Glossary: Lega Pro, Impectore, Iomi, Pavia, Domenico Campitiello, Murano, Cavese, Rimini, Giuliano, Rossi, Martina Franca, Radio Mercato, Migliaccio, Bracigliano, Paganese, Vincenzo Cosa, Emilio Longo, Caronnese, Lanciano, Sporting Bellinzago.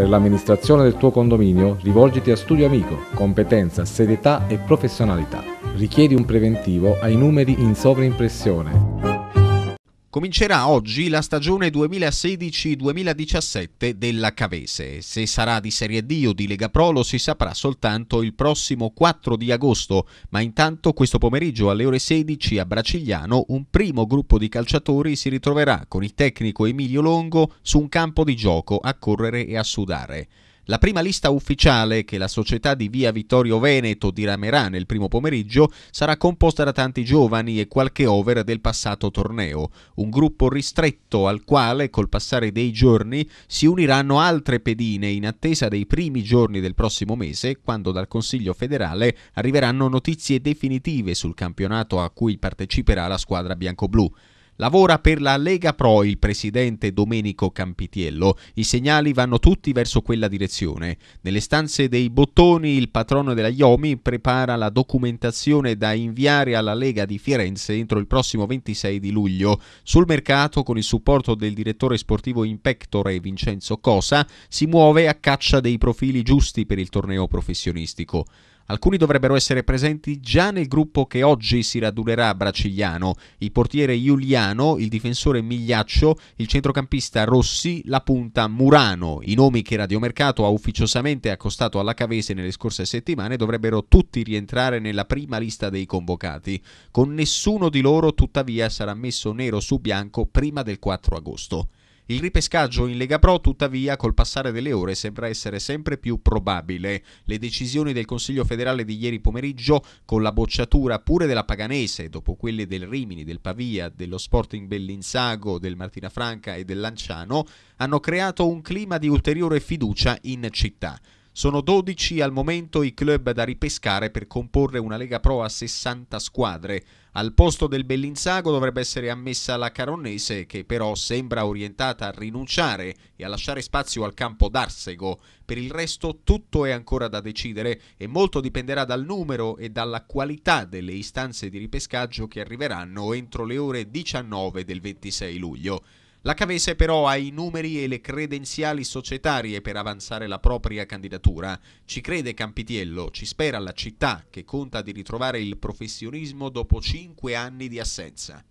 Per l'amministrazione del tuo condominio rivolgiti a Studio Amico, competenza, serietà e professionalità. Richiedi un preventivo ai numeri in sovraimpressione. Comincerà oggi la stagione 2016-2017 della Cavese. Se sarà di Serie D o di Lega Pro lo si saprà soltanto il prossimo 4 di agosto, ma intanto questo pomeriggio alle ore 16 a Bracigliano un primo gruppo di calciatori si ritroverà con il tecnico Emilio Longo su un campo di gioco a correre e a sudare. La prima lista ufficiale che la società di via Vittorio Veneto diramerà nel primo pomeriggio sarà composta da tanti giovani e qualche over del passato torneo, un gruppo ristretto al quale col passare dei giorni si uniranno altre pedine in attesa dei primi giorni del prossimo mese, quando dal Consiglio federale arriveranno notizie definitive sul campionato a cui parteciperà la squadra biancoblù. Lavora per la Lega Pro il presidente Domenico Campitiello. I segnali vanno tutti verso quella direzione. Nelle stanze dei bottoni il patrono della Iomi prepara la documentazione da inviare alla Lega di Firenze entro il prossimo 26 di luglio. Sul mercato, con il supporto del direttore sportivo Impectore Vincenzo Cosa, si muove a caccia dei profili giusti per il torneo professionistico. Alcuni dovrebbero essere presenti già nel gruppo che oggi si radunerà a Bracigliano: il portiere Giuliano, il difensore Migliaccio, il centrocampista Rossi, la punta Murano. I nomi che Radio Mercato ha ufficiosamente accostato alla Cavese nelle scorse settimane dovrebbero tutti rientrare nella prima lista dei convocati. Con nessuno di loro, tuttavia, sarà messo nero su bianco prima del 4 agosto. Il ripescaggio in Lega Pro, tuttavia, col passare delle ore sembra essere sempre più probabile. Le decisioni del Consiglio federale di ieri pomeriggio, con la bocciatura pure della Paganese, dopo quelle del Rimini, del Pavia, dello Sporting Bellinzago, del Martina Franca e del Lanciano, hanno creato un clima di ulteriore fiducia in città. Sono 12 al momento i club da ripescare per comporre una Lega Pro a 60 squadre. Al posto del Bellinzago dovrebbe essere ammessa la Caronnese, che però sembra orientata a rinunciare e a lasciare spazio al campo d'Arsego. Per il resto tutto è ancora da decidere e molto dipenderà dal numero e dalla qualità delle istanze di ripescaggio che arriveranno entro le ore 19 del 26 luglio. La Cavese però ha i numeri e le credenziali societarie per avanzare la propria candidatura. Ci crede Campitiello, ci spera la città che conta di ritrovare il professionismo dopo 5 anni di assenza.